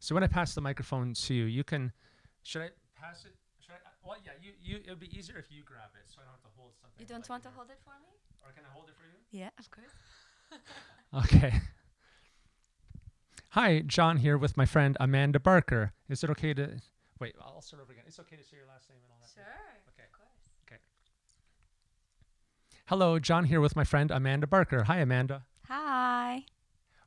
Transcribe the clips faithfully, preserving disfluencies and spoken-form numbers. So when I pass the microphone to you, you can, should I pass it? Should I, well, yeah, you, you, it would be easier if you grab it so I don't have to hold something. You don't like want to hold it for me? Or can I hold it for you? Yeah, of course. Okay. Hi, John here with my friend Amanda Barker. Is it okay to, wait, I'll start over again. It's okay to say your last name and all that? Sure, okay. Of course. Okay. Hello, John here with my friend Amanda Barker. Hi, Amanda. Hi.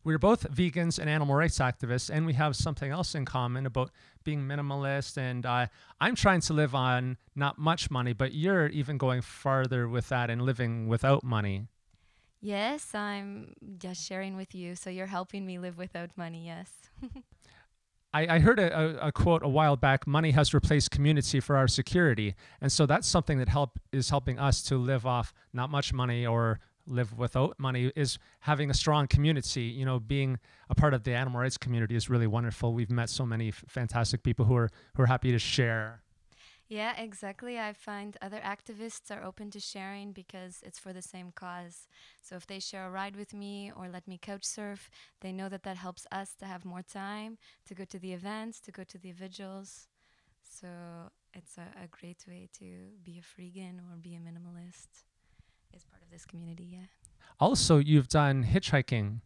We're both vegans and animal rights activists, and we have something else in common about being minimalist. And uh, I'm trying to live on not much money, but you're even going farther with that and living without money. Yes, I'm just sharing with you. So you're helping me live without money, yes. I, I heard a, a, a quote a while back, money has replaced community for our security. And so that's something that help is helping us to live off not much money or live without money is having a strong community. You know, being a part of the animal rights community is really wonderful. We've met so many f fantastic people who are who are happy to share. Yeah, exactly. I find other activists are open to sharing because it's for the same cause. So if they share a ride with me or let me couch surf, they know that that helps us to have more time to go to the events, to go to the vigils. So it's a, a great way to be a freegan or be a minimalist. Is part of this community, yeah. Also, you've done hitchhiking.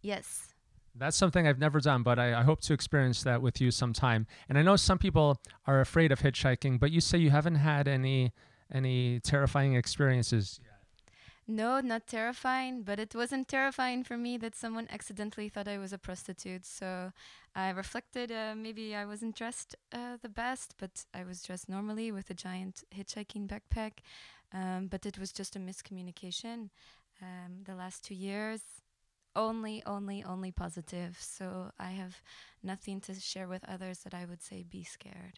Yes. That's something I've never done, but I, I hope to experience that with you sometime. And I know some people are afraid of hitchhiking, but you say you haven't had any any terrifying experiences yet. No, not terrifying, but it wasn't terrifying for me that someone accidentally thought I was a prostitute. So I reflected, uh, maybe I wasn't dressed uh, the best, but I was dressed normally with a giant hitchhiking backpack. Um, but it was just a miscommunication. Um, the last two years, only, only, only positive. So I have nothing to share with others that I would say be scared.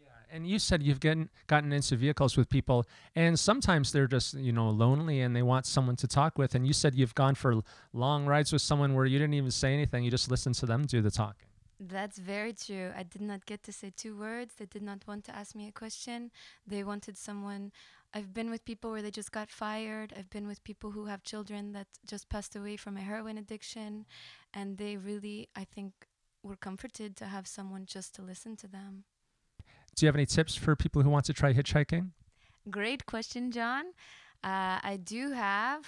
Yeah, and you said you've gotten gotten into vehicles with people, and sometimes they're just, you know, lonely and they want someone to talk with. And you said you've gone for long rides with someone where you didn't even say anything. You just listened to them do the talking. That's very true. I did not get to say two words. They did not want to ask me a question. They wanted someone. I've been with people where they just got fired. I've been with people who have children that just passed away from a heroin addiction. And they really, I think, were comforted to have someone just to listen to them. Do you have any tips for people who want to try hitchhiking? Great question, John. Uh, I do have.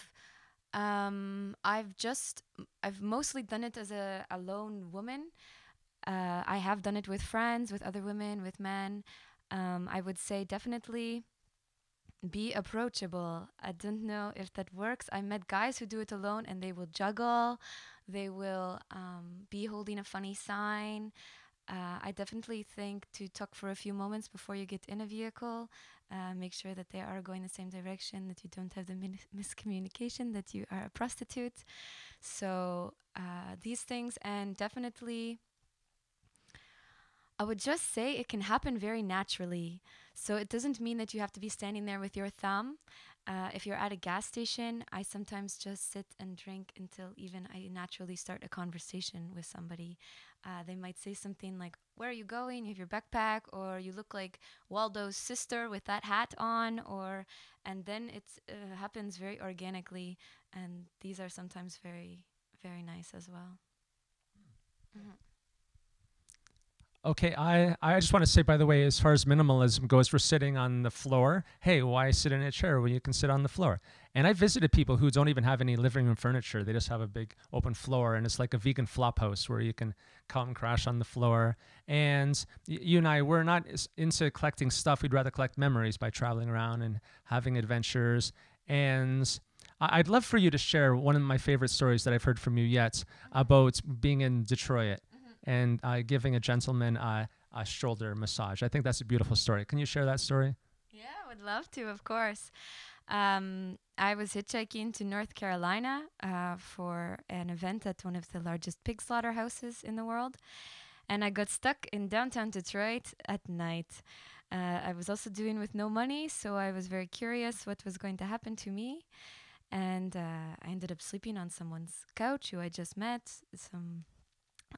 Um, I've just, I've mostly done it as a, a lone woman. Uh, I have done it with friends, with other women, with men. Um, I would say definitely be approachable. I don't know if that works. I met guys who do it alone and they will juggle. They will um, be holding a funny sign. Uh, I definitely think to talk for a few moments before you get in a vehicle. Uh, make sure that they are going the same direction, that you don't have the min miscommunication, that you are a prostitute. So uh, these things, and definitely I would just say it can happen very naturally. So it doesn't mean that you have to be standing there with your thumb. Uh, if you're at a gas station, I sometimes just sit and drink until even I naturally start a conversation with somebody. Uh, they might say something like, where are you going? You have your backpack, or you look like Waldo's sister with that hat on, or, and then it uh, happens very organically. And these are sometimes very, very nice as well. Mm-hmm. Okay, I, I just want to say, by the way, as far as minimalism goes, we're sitting on the floor. Hey, why sit in a chair when you can sit on the floor? And I visited people who don't even have any living room furniture. They just have a big open floor, and it's like a vegan flop house where you can come crash on the floor. And you and I, we're not into collecting stuff. We'd rather collect memories by traveling around and having adventures. And I'd love for you to share one of my favorite stories that I've heard from you yet about being in Detroit and uh, giving a gentleman uh, a shoulder massage. I think that's a beautiful story. Can you share that story? Yeah, I would love to, of course. Um, I was hitchhiking to North Carolina uh, for an event at one of the largest pig slaughterhouses in the world. And I got stuck in downtown Detroit at night. Uh, I was also doing with no money, so I was very curious what was going to happen to me. And uh, I ended up sleeping on someone's couch who I just met, some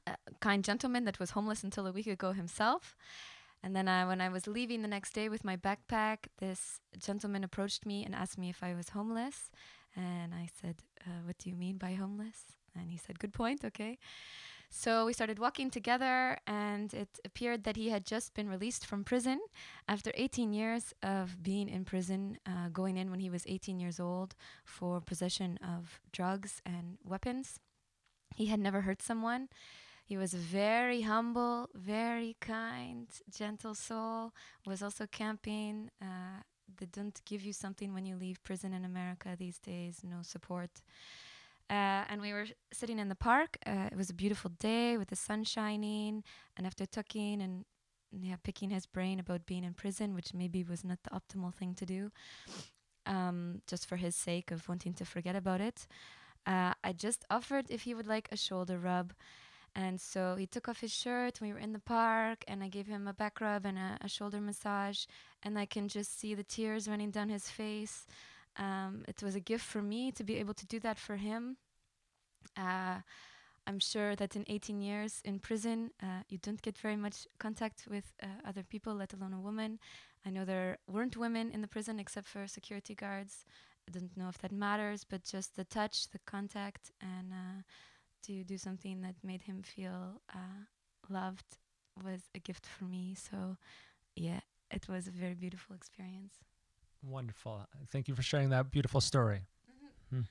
a kind gentleman that was homeless until a week ago himself. And then I, when I was leaving the next day with my backpack, this gentleman approached me and asked me if I was homeless. And I said, uh, what do you mean by homeless? And he said, good point, okay. So we started walking together, and it appeared that he had just been released from prison after eighteen years of being in prison, uh, going in when he was eighteen years old for possession of drugs and weapons. He had never hurt someone. He was very humble, very kind, gentle soul, was also camping. Uh, they don't give you something when you leave prison in America these days, no support. Uh, and we were sitting in the park. Uh, it was a beautiful day with the sun shining. And after talking and yeah, picking his brain about being in prison, which maybe was not the optimal thing to do, um, just for his sake of wanting to forget about it, uh, I just offered if he would like a shoulder rub. And so he took off his shirt. We were in the park, and I gave him a back rub and a, a shoulder massage. And I can just see the tears running down his face. Um, it was a gift for me to be able to do that for him. Uh, I'm sure that in eighteen years in prison, uh, you don't get very much contact with uh, other people, let alone a woman. I know there weren't women in the prison except for security guards. I don't know if that matters, but just the touch, the contact, and uh, to do something that made him feel uh, loved was a gift for me. So yeah, it was a very beautiful experience. Wonderful. Thank you for sharing that beautiful story. Mm-hmm. Mm.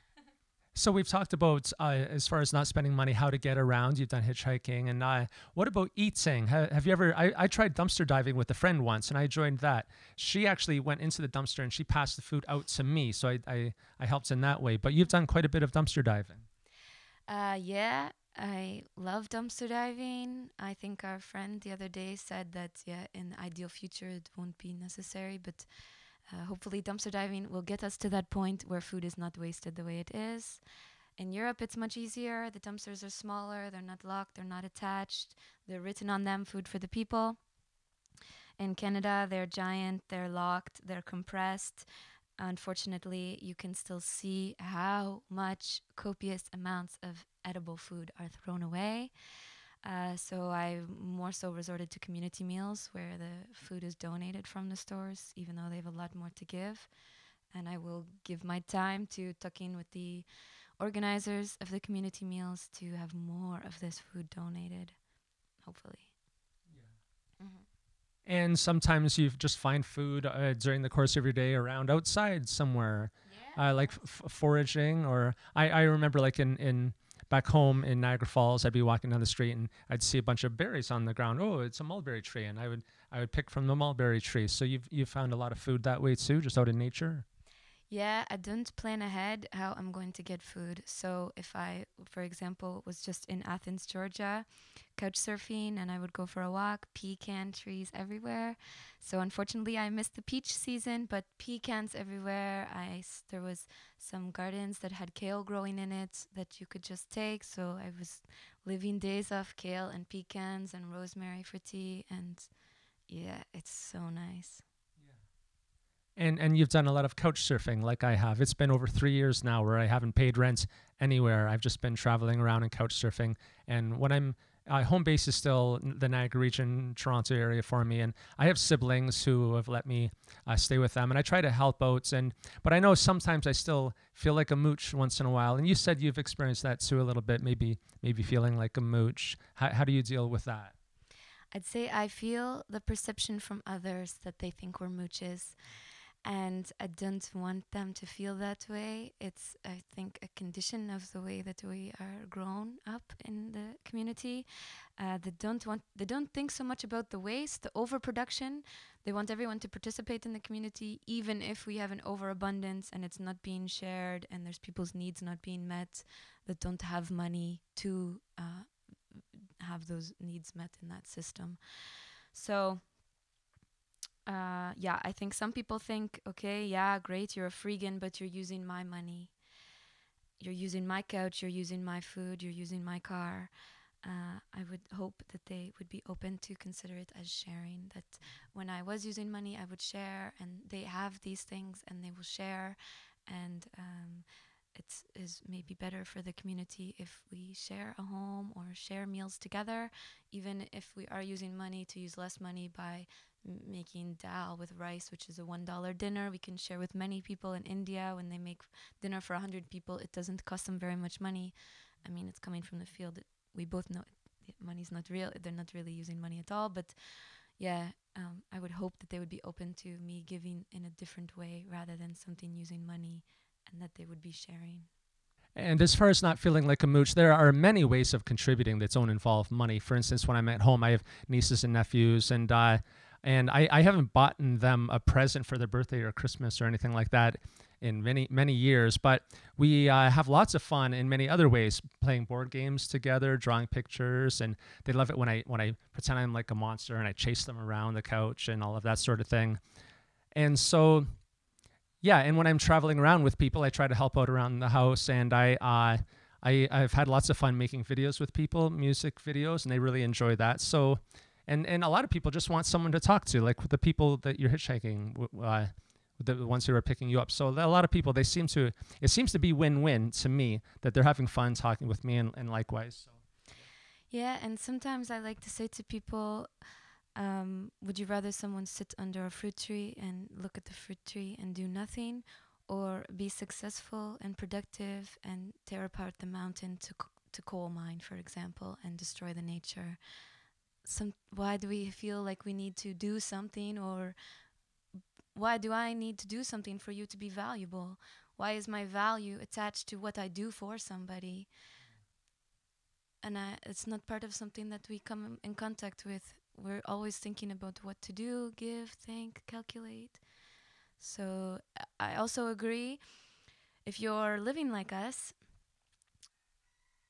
So we've talked about, uh, as far as not spending money, how to get around. You've done hitchhiking. And uh, what about eating? Ha have you ever, I, I tried dumpster diving with a friend once, and I joined that. She actually went into the dumpster and she passed the food out to me. So I, I, I helped in that way. But you've done quite a bit of dumpster diving. Uh, yeah, I love dumpster diving. I think our friend the other day said that, yeah, in the ideal future, it won't be necessary. But Uh, hopefully dumpster diving will get us to that point where food is not wasted the way it is. In Europe, it's much easier. The dumpsters are smaller. They're not locked. They're not attached. They're written on them, food for the people. In Canada, they're giant. They're locked. They're compressed. Unfortunately, you can still see how much copious amounts of edible food are thrown away. Uh, so I more so resorted to community meals where the food is donated from the stores, even though they have a lot more to give. And I will give my time to tuck in with the organizers of the community meals to have more of this food donated, hopefully. Yeah. Mm-hmm. And sometimes you just find food uh, during the course of your day around outside somewhere, yeah. uh, like f foraging. Or I, I remember like in... in back home in Niagara Falls, I'd be walking down the street and I'd see a bunch of berries on the ground. Oh, it's a mulberry tree, and I would I would pick from the mulberry tree. So you've you found a lot of food that way too, just out in nature. Yeah, I don't plan ahead how I'm going to get food. So if I, for example, was just in Athens, Georgia, couch surfing, and I would go for a walk, pecan trees everywhere. So unfortunately, I missed the peach season, but pecans everywhere. I s there was some gardens that had kale growing in it that you could just take. So I was living days off kale and pecans and rosemary for tea. And yeah, it's so nice. And, and you've done a lot of couch surfing like I have. It's been over three years now where I haven't paid rent anywhere. I've just been traveling around and couch surfing. And when I'm, uh, home base is still the Niagara region, Toronto area for me. And I have siblings who have let me uh, stay with them. And I try to help out. And, but I know sometimes I still feel like a mooch once in a while. And you said you've experienced that too a little bit, maybe, maybe feeling like a mooch. How, how do you deal with that? I'd say I feel the perception from others that they think we're mooches. And I don't want them to feel that way. It's, I think, a condition of the way that we are grown up in the community. Uh, they don't want, they don't think so much about the waste, the overproduction. They want everyone to participate in the community, even if we have an overabundance and it's not being shared and there's people's needs not being met that don't have money to uh, have those needs met in that system. So... Uh, yeah, I think some people think, okay, yeah, great, you're a freegan, but you're using my money. You're using my couch, you're using my food, you're using my car. Uh, I would hope that they would be open to consider it as sharing, that when I was using money, I would share, and they have these things, and they will share, and um, it is maybe better for the community if we share a home or share meals together, even if we are using money to use less money by making dal with rice, which is a one dollar dinner we can share with many people. In India, when they make dinner for a hundred people, it doesn't cost them very much money. I mean, it's coming from the field. It, we both know it money's not real. They're not really using money at all. But yeah, um, I would hope that they would be open to me giving in a different way rather than something using money, and that they would be sharing. And as far as not feeling like a mooch, there are many ways of contributing that don't involve money. For instance, when I'm at home, I have nieces and nephews, and uh, and I, I haven't bought them a present for their birthday or Christmas or anything like that in many, many years. But we uh, have lots of fun in many other ways, playing board games together, drawing pictures, and they love it when I when I pretend I'm like a monster and I chase them around the couch and all of that sort of thing. And so, yeah, and when I'm traveling around with people, I try to help out around the house, and I, uh, I, I've had lots of fun making videos with people, music videos, and they really enjoy that. So, and, and a lot of people just want someone to talk to, like the people that you're hitchhiking, uh, the ones who are picking you up. So a lot of people, they seem to, it seems to be win-win to me, that they're having fun talking with me, and, and likewise. So. Yeah, and sometimes I like to say to people, Um, would you rather someone sit under a fruit tree and look at the fruit tree and do nothing, or be successful and productive and tear apart the mountain to c to coal mine, for example, and destroy the nature? Some why do we feel like we need to do something, or why do I need to do something for you to be valuable? Why is my value attached to what I do for somebody? And I, it's not part of something that we come in contact with. We're always thinking about what to do, give, think, calculate. So I also agree, if you're living like us,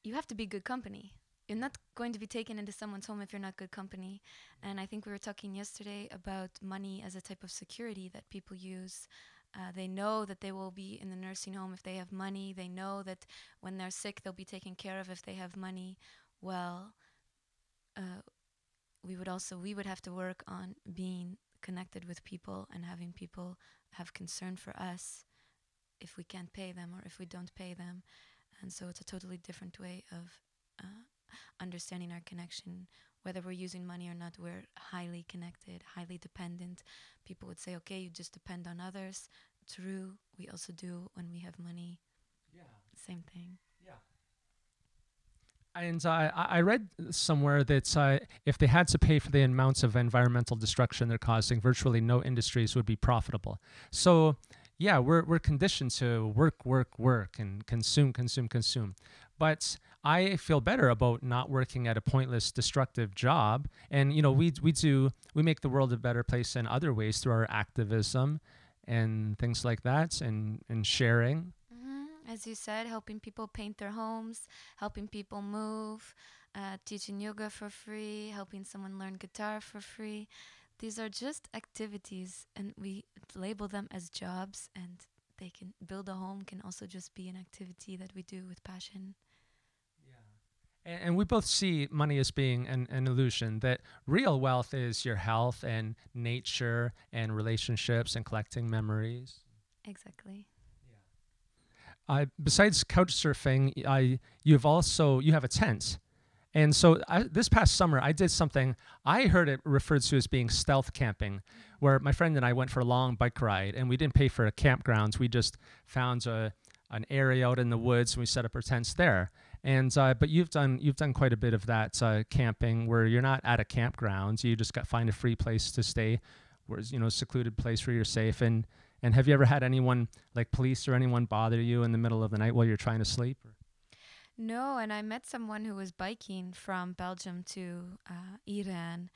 you have to be good company. You're not going to be taken into someone's home if you're not good company. And I think we were talking yesterday about money as a type of security that people use. Uh, they know that they will be in the nursing home if they have money. They know that when they're sick, they'll be taken care of if they have money. Well, uh, we would also, we would have to work on being connected with people and having people have concern for us if we can't pay them or if we don't pay them. And so it's a totally different way of uh, understanding our connection. Whether we're using money or not, we're highly connected, highly dependent. People would say, okay, you just depend on others. True, we also do when we have money. Yeah. Same thing. Yeah. And uh, I read somewhere that uh, if they had to pay for the amounts of environmental destruction they're causing, virtually no industries would be profitable. So, yeah, we're, we're conditioned to work, work, work, and consume, consume, consume. But I feel better about not working at a pointless, destructive job. And, you know, we, we, do, we make the world a better place in other ways through our activism and things like that, and, and sharing. As you said, helping people paint their homes, helping people move, uh, teaching yoga for free, helping someone learn guitar for free. These are just activities, and we label them as jobs, and they can build a home can also just be an activity that we do with passion. Yeah, and, and we both see money as being an, an illusion, that real wealth is your health and nature and relationships and collecting memories. Exactly. Uh, besides couch surfing, I, you've also, you have a tent. And so I, this past summer, I did something, I heard it referred to as being stealth camping, where my friend and I went for a long bike ride, and we didn't pay for a campground. We just found a, an area out in the woods, and we set up our tents there. And, uh, but you've done, you've done quite a bit of that uh, camping, where you're not at a campground. You just got find a free place to stay, where, you know, secluded place where you're safe. And And have you ever had anyone, like police or anyone, bother you in the middle of the night while you're trying to sleep? Or? No, and I met someone who was biking from Belgium to uh, Iran,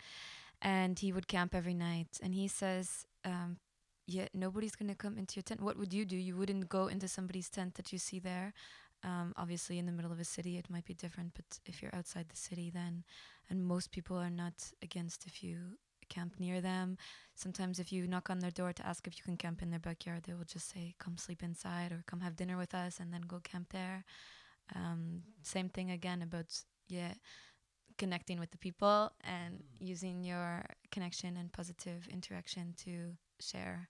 and he would camp every night. And he says, um, yeah, nobody's going to come into your tent. What would you do? You wouldn't go into somebody's tent that you see there. Um, obviously, in the middle of a city, it might be different, but if you're outside the city, then, and most people are not against if you camp near them. Sometimes if you knock on their door to ask if you can camp in their backyard, they will just say, come sleep inside, or come have dinner with us, and then go camp there. Um, same thing again about, yeah, connecting with the people and using your connection and positive interaction to share.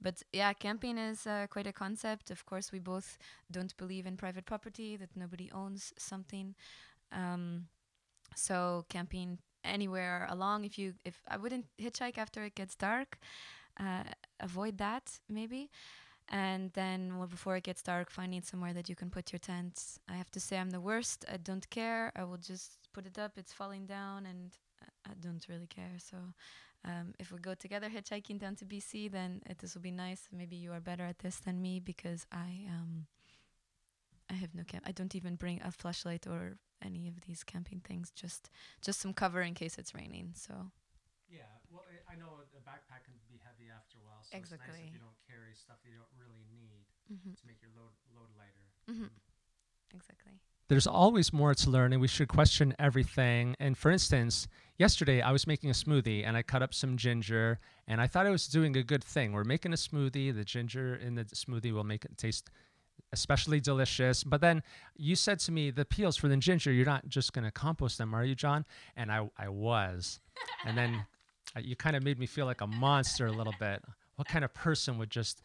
But yeah, camping is uh, quite a concept. Of course, we both don't believe in private property, that nobody owns something. Um, so camping anywhere along, if you if I wouldn't hitchhike after it gets dark, uh, avoid that maybe, and then well, before it gets dark, finding somewhere that you can put your tents. I have to say I'm the worst. I don't care. I will just just put it up, it's falling down, and I don't really care. So um, if we go together hitchhiking down to B C, then it, this will be nice. Maybe you are better at this than me, because I um I have no camp. I don't even bring a flashlight or any of these camping things. Just just some cover in case it's raining. So yeah, well, I, I know a backpack can be heavy after a while. So exactly. It's nice if you don't carry stuff you don't really need mm-hmm. to make your load load lighter. Mm-hmm. Mm-hmm. Exactly. There's always more to learn, and we should question everything. And for instance, yesterday I was making a smoothie, and I cut up some ginger, and I thought I was doing a good thing. We're making a smoothie. The ginger in the smoothie will make it taste especially delicious. But then you said to me, the peels for the ginger, you're not just going to compost them, are you, John? And I, I was. And then uh, you kind of made me feel like a monster a little bit. What kind of person would just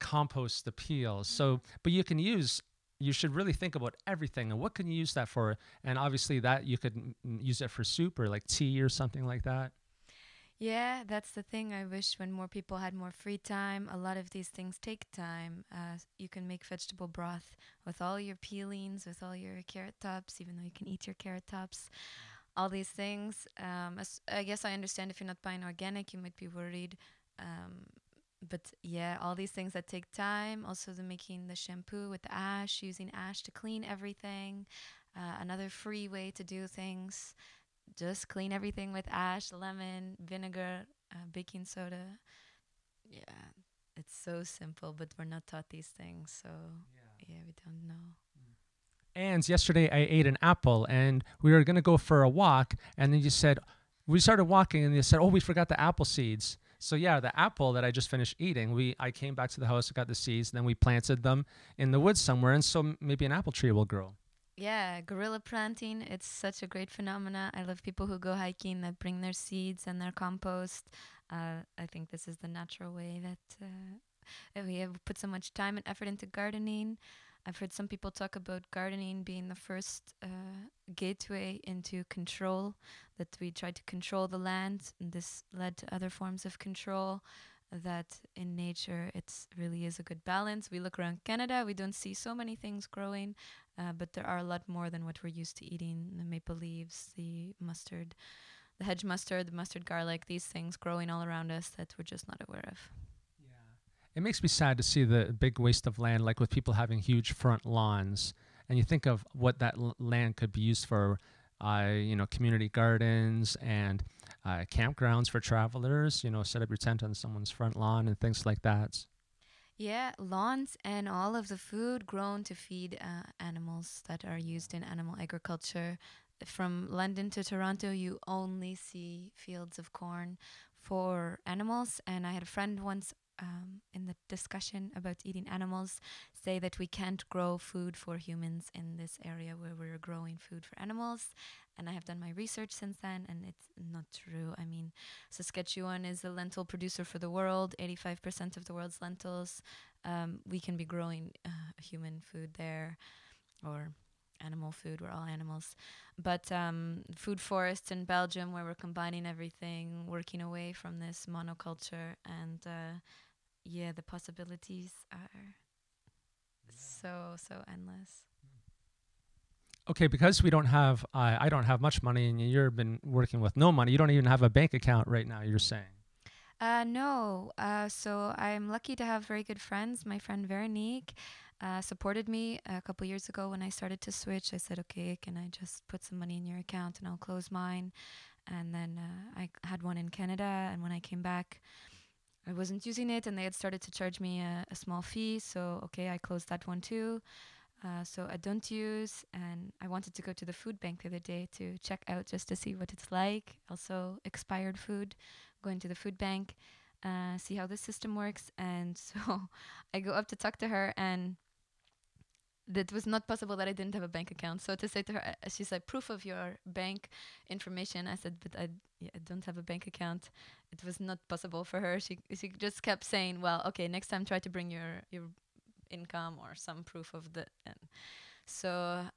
compost the peels? So, but you can use... You should really think about everything and what can you use that for? And obviously that you could m use it for soup or like tea or something like that. Yeah, that's the thing. I wish when more people had more free time. A lot of these things take time. Uh, you can make vegetable broth with all your peelings, with all your carrot tops, even though you can eat your carrot tops, all these things. Um, I guess I understand if you're not buying organic, you might be worried. Um, But yeah, all these things that take time. Also, the making the shampoo with the ash, using ash to clean everything. Uh, another free way to do things. Just clean everything with ash, lemon, vinegar, uh, baking soda. Yeah, it's so simple, but we're not taught these things. So yeah, yeah we don't know. And yesterday I ate an apple and we were going to go for a walk. And then you said, we started walking and you said, oh, we forgot the apple seeds. So yeah, the apple that I just finished eating, we I came back to the house, got the seeds, and then we planted them in the woods somewhere, and so m maybe an apple tree will grow. Yeah, guerrilla planting, it's such a great phenomena. I love people who go hiking that bring their seeds and their compost. Uh, I think this is the natural way that uh, we have put so much time and effort into gardening. I've heard some people talk about gardening being the first uh, gateway into control, that we tried to control the land, and this led to other forms of control, that in nature it's really is a good balance. We look around Canada, we don't see so many things growing, uh, but there are a lot more than what we're used to eating, the maple leaves, the mustard, the hedge mustard, the mustard garlic, these things growing all around us that we're just not aware of. It makes me sad to see the big waste of land, like with people having huge front lawns. And you think of what that l land could be used for, uh, you know, community gardens and uh, campgrounds for travelers, you know, set up your tent on someone's front lawn and things like that. Yeah, lawns and all of the food grown to feed uh, animals that are used in animal agriculture. From London to Toronto, you only see fields of corn for animals. And I had a friend once Um, in the discussion about eating animals, say that we can't grow food for humans in this area where we're growing food for animals. And I have done my research since then, and it's not true. I mean, Saskatchewan is a lentil producer for the world, eighty-five percent of the world's lentils. Um, we can be growing uh, human food there, or animal food, we're all animals. But um, food forests in Belgium, where we're combining everything, working away from this monoculture, and uh, yeah, the possibilities are yeah. so, so endless. Okay, because we don't have, uh, I don't have much money, and you've been working with no money, you don't even have a bank account right now, you're saying. Uh, no, uh, so I'm lucky to have very good friends. My friend Veronique uh, supported me a couple years ago when I started to switch. I said, okay, can I just put some money in your account and I'll close mine? And then uh, I had one in Canada, and when I came back, I wasn't using it, and they had started to charge me a, a small fee. So, okay, I closed that one too. Uh, so I don't use, and I wanted to go to the food bank the other day to check out just to see what it's like. Also expired food, going to the food bank, uh, see how the system works. And so I go up to talk to her, and that was not possible that I didn't have a bank account. So to say to her, uh, she said, proof of your bank information. I said, but I, yeah, I don't have a bank account. It was not possible for her. She, she just kept saying, well, okay, next time try to bring your, your income or some proof of the end. So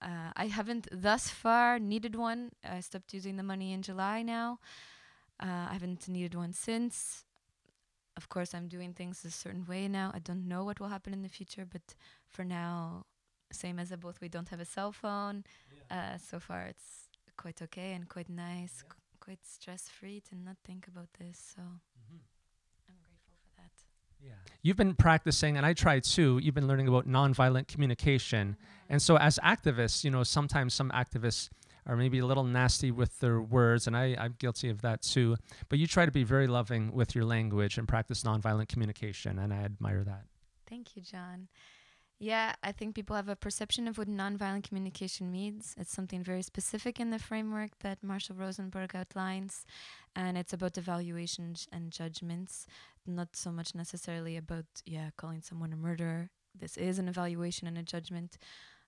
uh, I haven't thus far needed one. I stopped using the money in July now. Uh, I haven't needed one since. Of course, I'm doing things a certain way now. I don't know what will happen in the future, but for now, same as a both, we don't have a cell phone. Yeah. Uh, so far, it's quite okay and quite nice, yeah. qu- quite stress-free to not think about this. So mm-hmm. I'm grateful for that. Yeah, you've been practicing, and I try too, you've been learning about nonviolent communication. Mm-hmm. And so as activists, you know, sometimes some activists are maybe a little nasty with their words, and I, I'm guilty of that too. But you try to be very loving with your language and practice nonviolent communication, and I admire that. Thank you, John. Yeah, I think people have a perception of what nonviolent communication means. It's something very specific in the framework that Marshall Rosenberg outlines, and it's about evaluations and judgments, not so much necessarily about, yeah, calling someone a murderer. This is an evaluation and a judgment,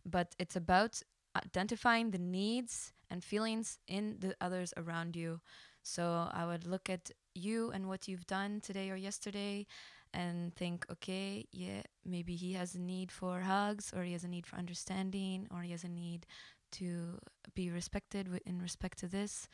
but it's about identifying the needs and feelings in the others around you. So I would look at you and what you've done today or yesterday and think, okay, yeah, maybe he has a need for hugs, or he has a need for understanding, or he has a need to be respected wi- in respect to this,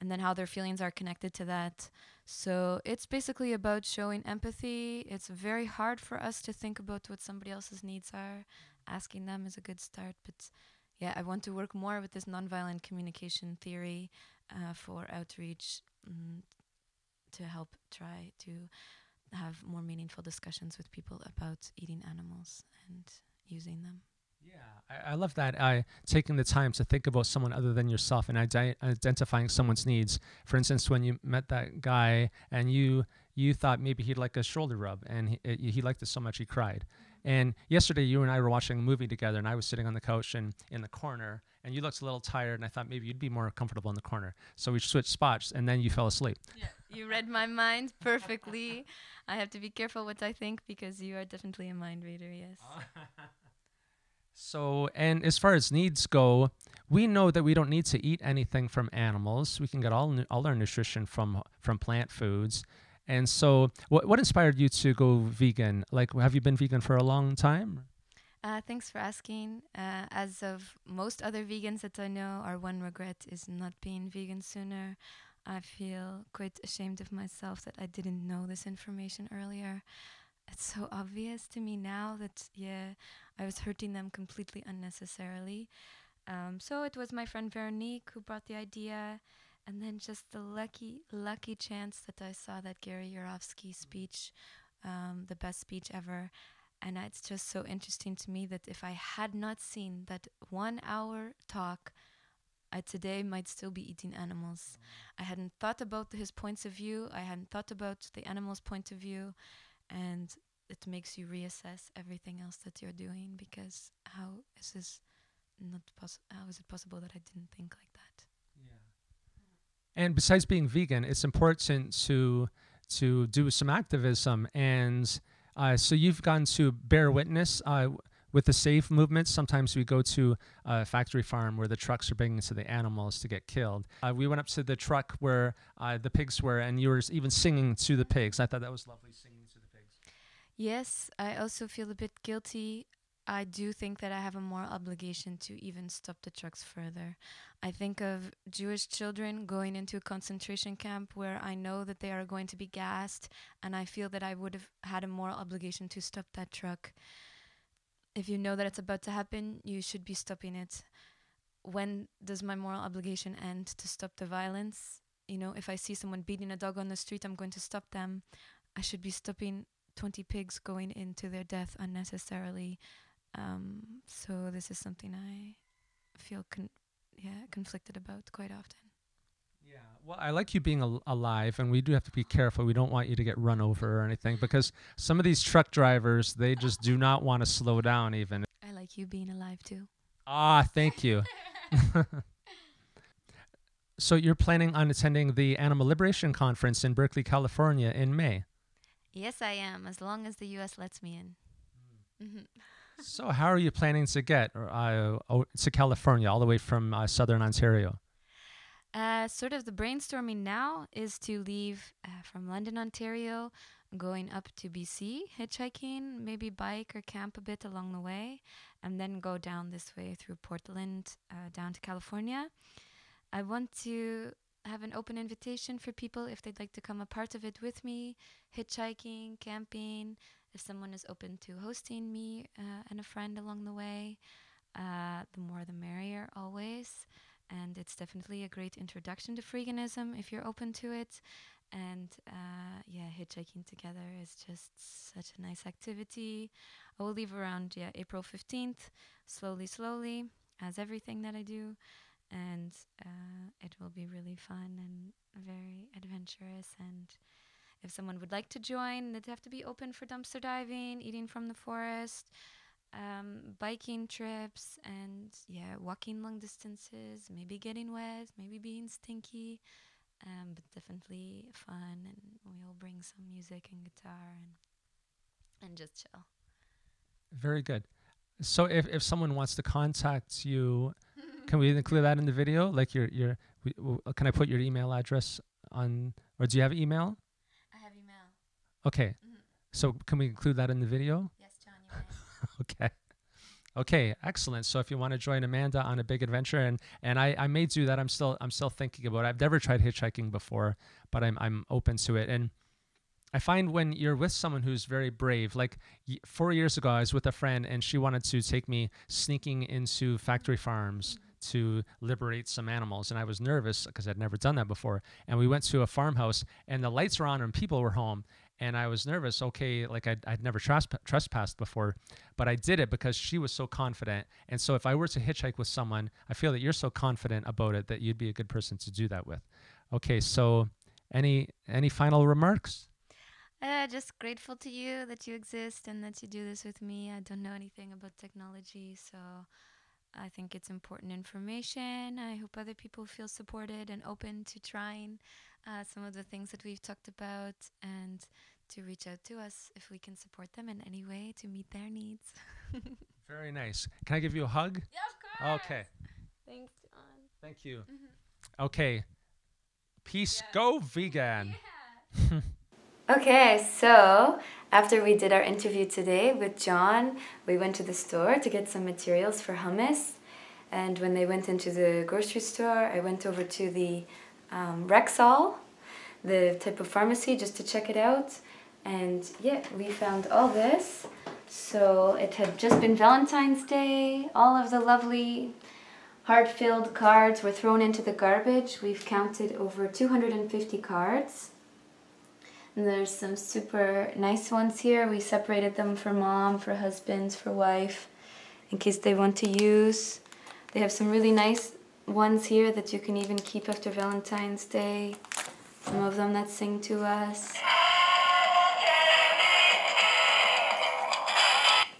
and then how their feelings are connected to that. So it's basically about showing empathy. It's very hard for us to think about what somebody else's needs are. Asking them is a good start, but yeah, I want to work more with this nonviolent communication theory uh, for outreach mm, to help try to have more meaningful discussions with people about eating animals and using them. Yeah, I, I love that. I taking the time to think about someone other than yourself and ide- identifying someone's needs. For instance, when you met that guy and you you thought maybe he'd like a shoulder rub, and he, he liked it so much he cried. And yesterday you and I were watching a movie together, and I was sitting on the couch and in the corner, and you looked a little tired, and I thought maybe you'd be more comfortable in the corner. So we switched spots, and then you fell asleep. Yeah, you read my mind perfectly. I have to be careful what I think, because you are definitely a mind reader, yes. So, and as far as needs go, we know that we don't need to eat anything from animals. We can get all nu- all our nutrition from from plant foods. And so what what inspired you to go vegan? Like, have you been vegan for a long time? Uh, thanks for asking. Uh, as of most other vegans that I know, our one regret is not being vegan sooner. I feel quite ashamed of myself that I didn't know this information earlier. It's so obvious to me now that, yeah, I was hurting them completely unnecessarily. Um, so it was my friend Veronique who brought the idea. And then just the lucky, lucky chance that I saw that Gary Yurovsky speech, um, the best speech ever. And it's just so interesting to me that if I had not seen that one hour talk, I today might still be eating animals. I hadn't thought about his points of view. I hadn't thought about the animal's point of view. And it makes you reassess everything else that you're doing, because how is this not possible? How is it possible that I didn't think like that? And besides being vegan, it's important to to do some activism. And uh, so you've gone to bear witness uh, w- with the SAFE movement. Sometimes we go to a factory farm where the trucks are bringing to the animals to get killed. Uh, we went up to the truck where uh, the pigs were, and you were even singing to the pigs. I thought that was lovely, singing to the pigs. Yes, I also feel a bit guilty. I do think that I have a moral obligation to even stop the trucks further. I think of Jewish children going into a concentration camp where I know that they are going to be gassed, and I feel that I would have had a moral obligation to stop that truck. If you know that it's about to happen, you should be stopping it. When does my moral obligation end to stop the violence? You know, if I see someone beating a dog on the street, I'm going to stop them. I should be stopping twenty pigs going into their death unnecessarily. Um, so this is something I feel con- yeah, conflicted about quite often. Yeah, well, I like you being al- alive, and we do have to be careful. We don't want you to get run over or anything, because some of these truck drivers, they just do not want to slow down even. I like you being alive too. Ah, thank you. So you're planning on attending the Animal Liberation Conference in Berkeley, California in May? Yes, I am, as long as the U S lets me in. Mm. Mm-hmm. So how are you planning to get uh, to California, all the way from uh, southern Ontario? Uh, sort of the brainstorming now is to leave uh, from London, Ontario, going up to B C, hitchhiking, maybe bike or camp a bit along the way, and then go down this way through Portland, uh, down to California. I want to have an open invitation for people if they'd like to come a part of it with me, hitchhiking, camping, if someone is open to hosting me uh, and a friend along the way, uh, the more the merrier always. and it's definitely a great introduction to freeganism if you're open to it. And uh, yeah, hitchhiking together is just such a nice activity. I will leave around yeah April fifteenth, slowly, slowly, as everything that I do. And uh, it will be really fun and very adventurous. And if someone would like to join, they'd have to be open for dumpster diving, eating from the forest, um, biking trips, and yeah, walking long distances, maybe getting wet, maybe being stinky, um, but definitely fun. And we'll bring some music and guitar and, and just chill. Very good. So if, if someone wants to contact you, can we include that in the video? Like your your, we, w can I put your email address on, or do you have email? I have email. Okay, mm-hmm. So can we include that in the video? Yes, John, you may. Okay, okay, excellent. So if you want to join Amanda on a big adventure, and and I, I may do that. I'm still I'm still thinking about it. I've never tried hitchhiking before, but I'm I'm open to it. And I find when you're with someone who's very brave, like y four years ago, I was with a friend, and she wanted to take me sneaking into factory farms. Mm-hmm. To liberate some animals, and I was nervous because I'd never done that before. And we went to a farmhouse, and the lights were on and people were home, and I was nervous. Okay, like I'd, I'd never tresp trespassed before, but I did it because she was so confident. And so if I were to hitchhike with someone, I feel that you're so confident about it that you'd be a good person to do that with. Okay, so any any final remarks? Uh, just grateful to you that you exist and that you do this with me. I don't know anything about technology, so I think it's important information. I hope other people feel supported and open to trying uh, some of the things that we've talked about, and to reach out to us if we can support them in any way to meet their needs. Very nice. Can I give you a hug? Yeah, of course. Okay. Thanks, John. Thank you. Mm-hmm. Okay. Peace. Yeah. Go vegan. Yeah. Okay, so after we did our interview today with John, we went to the store to get some materials for hummus. And when they went into the grocery store, I went over to the um, Rexall, the type of pharmacy, just to check it out. And yeah, we found all this. So it had just been Valentine's Day. All of the lovely heart-filled cards were thrown into the garbage. We've counted over two hundred fifty cards. And there's some super nice ones here. We separated them for mom, for husbands, for wife, in case they want to use. They have some really nice ones here that you can even keep after Valentine's Day. Some of them that sing to us.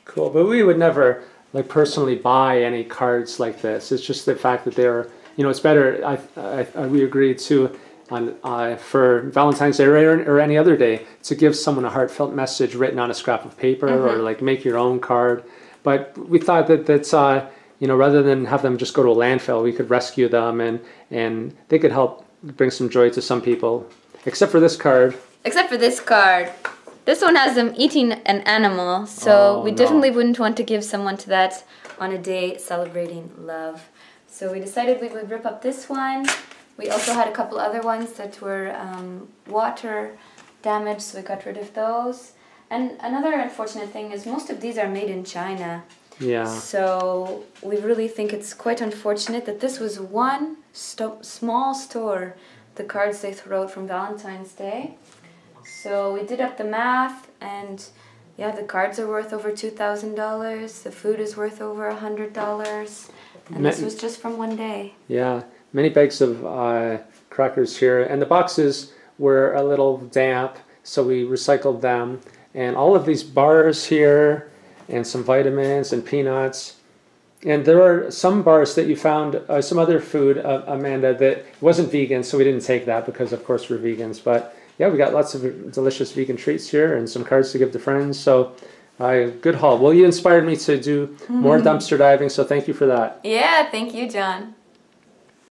Cool, but we would never like personally buy any cards like this. It's just the fact that they're, you know, it's better, I, I, I we agree to, on, uh, for Valentine's Day or, or any other day, to give someone a heartfelt message written on a scrap of paper, mm-hmm. or like make your own card. But we thought that that's, uh, you know, rather than have them just go to a landfill, we could rescue them, and, and they could help bring some joy to some people. Except for this card. Except for this card. This one has them eating an animal, so oh, we no. definitely wouldn't want to give someone to that on a day celebrating love. So we decided we would rip up this one. We also had a couple other ones that were um, water damaged, so we got rid of those. And another unfortunate thing is most of these are made in China. Yeah. So we really think it's quite unfortunate that this was one sto small store, the cards they threw out from Valentine's Day. So we did up the math, and yeah, the cards are worth over two thousand dollars. The food is worth over one hundred dollars. And this was just from one day. Yeah. Many bags of uh, crackers here, and the boxes were a little damp, so we recycled them. And all of these bars here, and some vitamins and peanuts. And there are some bars that you found, uh, some other food, uh, Amanda, that wasn't vegan, so we didn't take that because, of course, we're vegans. But yeah, we got lots of delicious vegan treats here and some cards to give to friends. So. Uh, good haul. Well, you inspired me to do more dumpster diving, so thank you for that. Yeah, thank you, John.